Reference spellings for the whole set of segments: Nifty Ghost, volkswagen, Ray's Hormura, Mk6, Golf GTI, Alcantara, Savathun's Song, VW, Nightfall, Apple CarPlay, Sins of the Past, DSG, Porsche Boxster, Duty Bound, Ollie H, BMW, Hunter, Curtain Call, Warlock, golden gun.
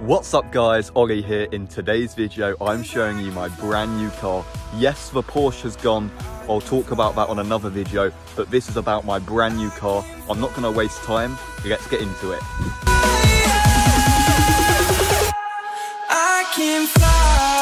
What's up guys, Ollie here. In today's video I'm showing you my brand new car. Yes, the Porsche has gone, I'll talk about that on another video, but this is about my brand new car. I'm not going to waste time, let's get into it. I can fly.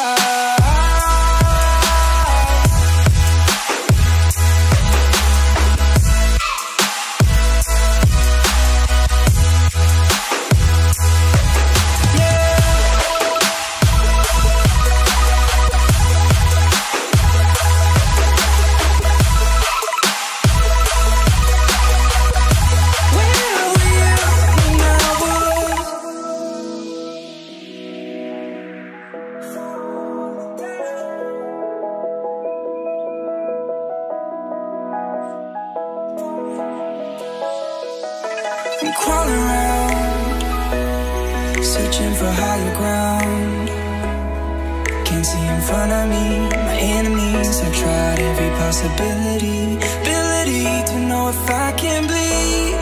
Crawling around, searching for higher ground. Can't see in front of me, my enemies. I tried every possibility, ability to know if I can bleed.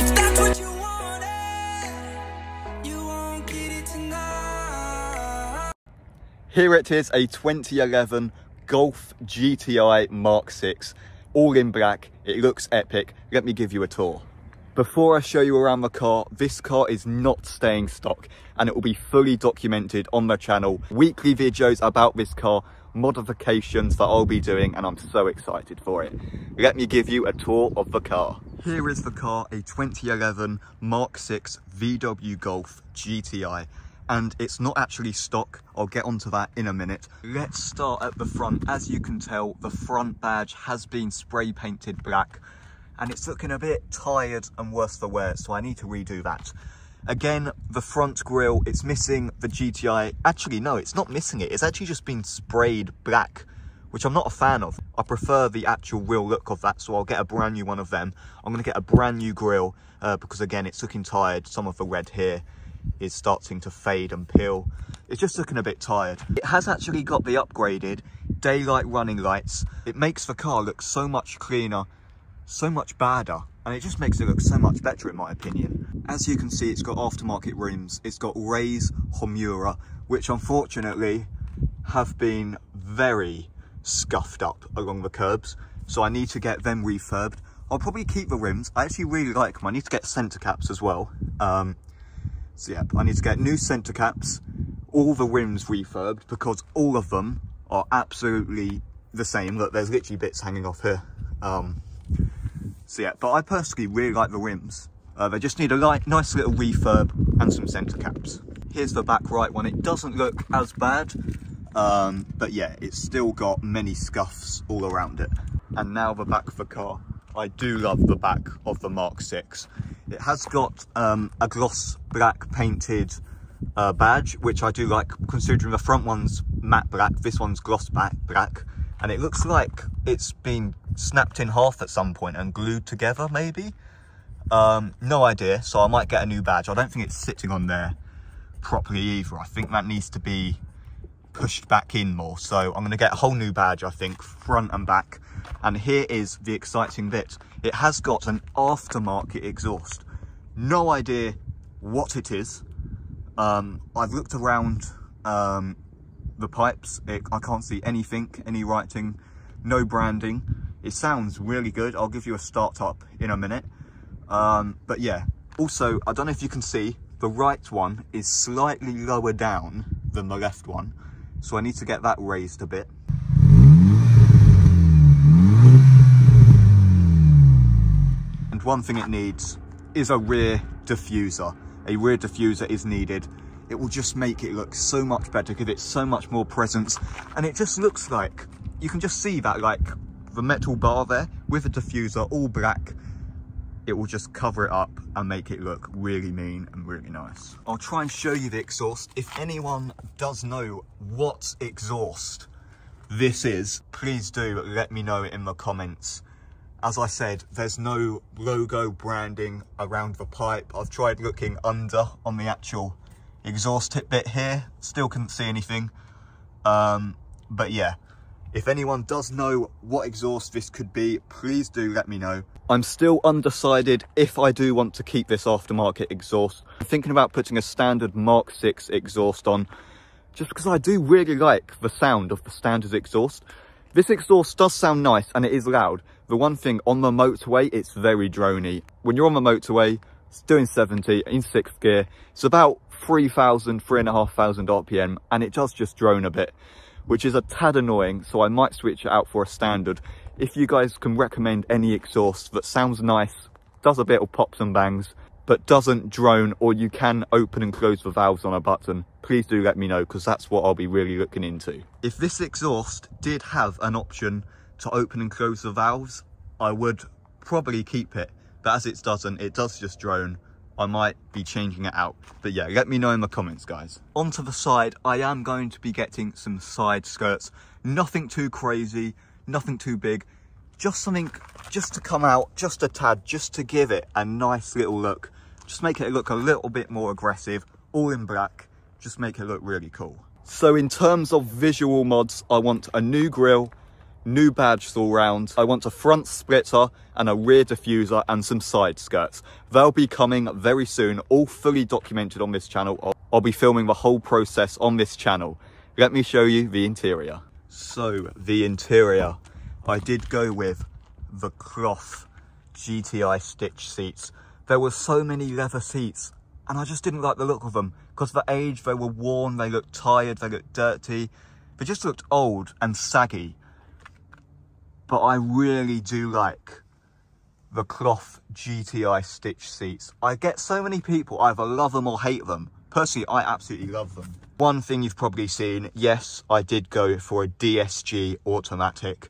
If that's what you wanted, you won't get it tonight. Here it is, a 2011 Golf GTI Mk6. All in black, it looks epic. Let me give you a tour. Before I show you around the car, this car is not staying stock and it will be fully documented on the channel. Weekly videos about this car, modifications that I'll be doing, and I'm so excited for it. Let me give you a tour of the car. Here is the car, a 2011 Mk6 VW Golf GTI. And it's not actually stock, I'll get onto that in a minute. Let's start at the front. As you can tell, the front badge has been spray painted black and it's looking a bit tired and worse for wear, so I need to redo that. Again, the front grille, it's missing the GTI. Actually, no, it's not missing it. It's actually just been sprayed black, which I'm not a fan of. I prefer the actual real look of that, so I'll get a brand new one of them. I'm gonna get a brand new grille because again, it's looking tired. Some of the red here is starting to fade and peel. It's just looking a bit tired. It has actually got the upgraded daylight running lights. It makes the car look so much cleaner, so much badder, and it just makes it look so much better in my opinion. As you can see, it's got aftermarket rims. It's got Ray's Hormura, which unfortunately have been very scuffed up along the curbs, so I need to get them refurbed. I'll probably keep the rims. I actually really like them. I need to get centre caps as well. So yeah, I need to get new centre caps, all the rims refurbed, because all of them are absolutely the same. Look, there's literally bits hanging off here. So yeah, but I personally really like the rims. They just need a nice little refurb and some centre caps. Here's the back right one. It doesn't look as bad, but yeah, it's still got many scuffs all around it. And now the back of the car. I do love the back of the Mk6. It has got a gloss black painted badge, which I do like, considering the front one's matte black, this one's gloss black, and it looks like it's been snapped in half at some point and glued together maybe. No idea, so I might get a new badge. I don't think it's sitting on there properly either. I think that needs to be pushed back in more, so I'm gonna get a whole new badge, I think, front and back. And here is the exciting bit. It has got an aftermarket exhaust. No idea what it is. I've looked around the pipes. I can't see anything, any writing, no branding. It sounds really good. I'll give you a start up in a minute. But yeah, also, I don't know if you can see, the right one is slightly lower down than the left one. So I need to get that raised a bit. And one thing it needs is a rear diffuser. A rear diffuser is needed. It will just make it look so much better, give it so much more presence. And it just looks like, you can just see that, like the metal bar there with a diffuser, all black. It will just cover it up and make it look really mean and really nice. I'll try and show you the exhaust. If anyone does know what exhaust this is, please do let me know in the comments. As I said, there's no logo branding around the pipe. I've tried looking under on the actual exhaust tip bit here, still couldn't see anything. But yeah, If anyone does know what exhaust this could be, please do let me know. I'm still undecided if I do want to keep this aftermarket exhaust. I'm thinking about putting a standard Mark 6 exhaust on, just because I do really like the sound of the standard exhaust. This exhaust does sound nice and it is loud. The one thing, on the motorway, it's very droney. When you're on the motorway, it's doing 70 in 6th gear. It's about 3,000, 3,500 RPM, and it does just drone a bit, which is a tad annoying, so I might switch it out for a standard. If you guys can recommend any exhaust that sounds nice, does a bit of pops and bangs, but doesn't drone, or you can open and close the valves on a button, please do let me know, because that's what I'll be really looking into. If this exhaust did have an option to open and close the valves, I would probably keep it. But as it doesn't, it does just drone, I might be changing it out. But yeah, let me know in the comments, guys. Onto the side, I am going to be getting some side skirts. Nothing too crazy, nothing too big, just something just to come out just a tad, just to give it a nice little look. Just make it look a little bit more aggressive, all in black, just make it look really cool. So in terms of visual mods, I want a new grille, new badges all round. I want a front splitter and a rear diffuser and some side skirts. They'll be coming very soon, all fully documented on this channel. I'll be filming the whole process on this channel. Let me show you the interior. So the interior, I did go with the cloth GTI stitch seats. There were so many leather seats and I just didn't like the look of them, because of the age, they were worn, they looked tired, they looked dirty, they just looked old and saggy. But I really do like the cloth GTI stitch seats. I get so many people either love them or hate them. Personally, I absolutely love them. One thing you've probably seen, yes, I did go for a DSG automatic.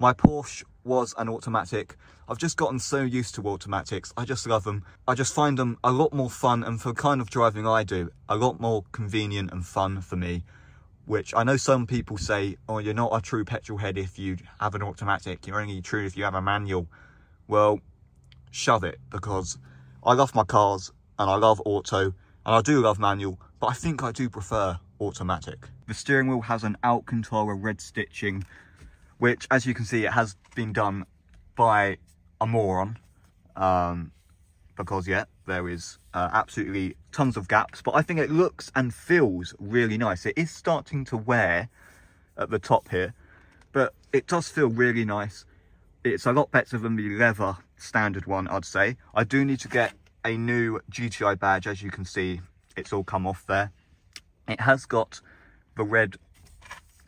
My Porsche was an automatic. I've just gotten so used to automatics. I just love them. I just find them a lot more fun, and for the kind of driving I do, a lot more convenient and fun for me. Which I know some people say, oh, you're not a true petrol head if you have an automatic, you're only true if you have a manual. Well, shove it, because I love my cars and I love auto and I do love manual, but I think I do prefer automatic. The steering wheel has an Alcantara red stitching, which, as you can see, it has been done by a moron, because yeah, there is absolutely tons of gaps, but I think it looks and feels really nice. It is starting to wear at the top here, but it does feel really nice. It's a lot better than the leather standard one, I'd say. I do need to get a new GTI badge. As you can see, it's all come off there. It has got the red,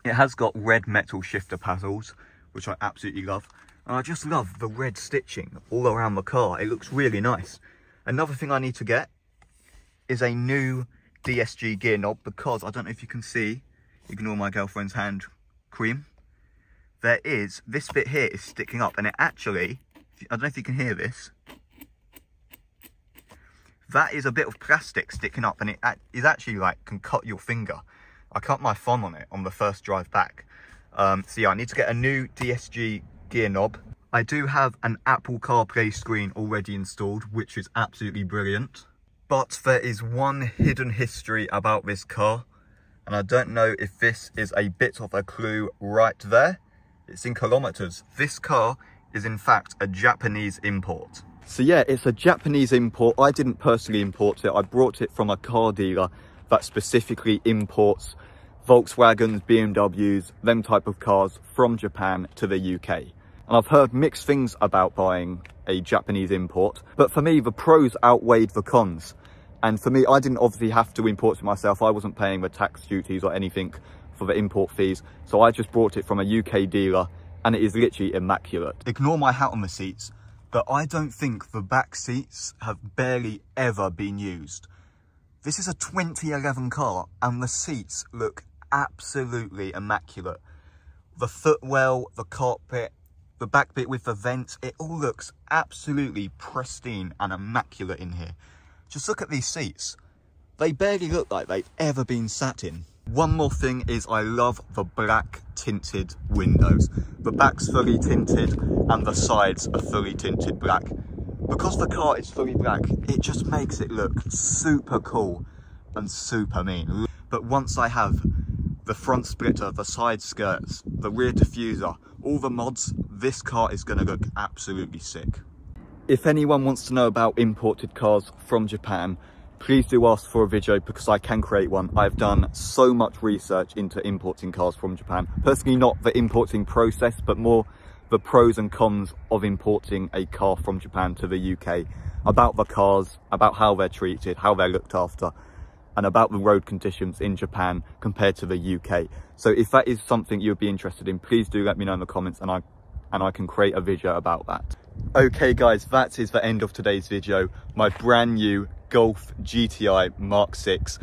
it has got red metal shifter paddles, which I absolutely love. And I just love the red stitching all around the car. It looks really nice. Another thing I need to get is a new DSG gear knob, because I don't know if you can see, ignore my girlfriend's hand cream, there is, this bit here is sticking up, and it actually, I don't know if you can hear this, that is a bit of plastic sticking up, and it is actually like, can cut your finger. I cut my thumb on it on the first drive back. So yeah, I need to get a new DSG gear knob. I do have an Apple CarPlay screen already installed, which is absolutely brilliant. But there is one hidden history about this car, and I don't know if this is a bit of a clue right there. It's in kilometers. This car is in fact a Japanese import. So yeah, it's a Japanese import. I didn't personally import it. I brought it from a car dealer that specifically imports Volkswagens, BMWs, them type of cars from Japan to the UK. And I've heard mixed things about buying a Japanese import, but for me, the pros outweighed the cons. And for me, I didn't obviously have to import it myself. I wasn't paying the tax duties or anything for the import fees. So I just bought it from a UK dealer, and it is literally immaculate. Ignore my hat on the seats, but I don't think the back seats have barely ever been used. This is a 2011 car, and the seats look absolutely immaculate. The footwell, the cockpit, the back bit with the vents, it all looks absolutely pristine and immaculate in here. Just look at these seats. They barely look like they've ever been sat in. One more thing is I love the black tinted windows. The back's fully tinted and the sides are fully tinted black. Because the car is fully black, it just makes it look super cool and super mean. But once I have the front splitter, the side skirts, the rear diffuser, all the mods, this car is going to look absolutely sick. If anyone wants to know about imported cars from Japan, please do ask for a video because I can create one. I've done so much research into importing cars from Japan. Personally, not the importing process, but more the pros and cons of importing a car from Japan to the UK. About the cars, about how they're treated, how they're looked after, and about the road conditions in Japan compared to the UK. So if that is something you'd be interested in, please do let me know in the comments and I can create a video about that. Okay guys, that is the end of today's video. My brand new Golf GTI Mark 6.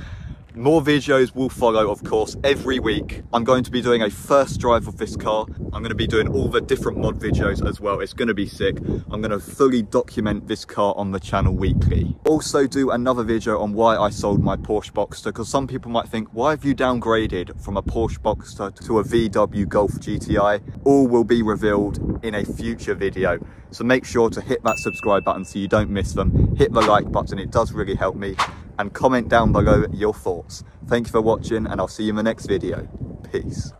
More videos will follow, of course, every week. I'm going to be doing a first drive of this car. I'm going to be doing all the different mod videos as well. It's going to be sick. I'm going to fully document this car on the channel weekly. Also do another video on why I sold my Porsche Boxster, because some people might think, why have you downgraded from a Porsche Boxster to a VW Golf GTI? All will be revealed in a future video. So make sure to hit that subscribe button so you don't miss them. Hit the like button, it does really help me. And comment down below your thoughts. Thank you for watching and I'll see you in the next video. Peace.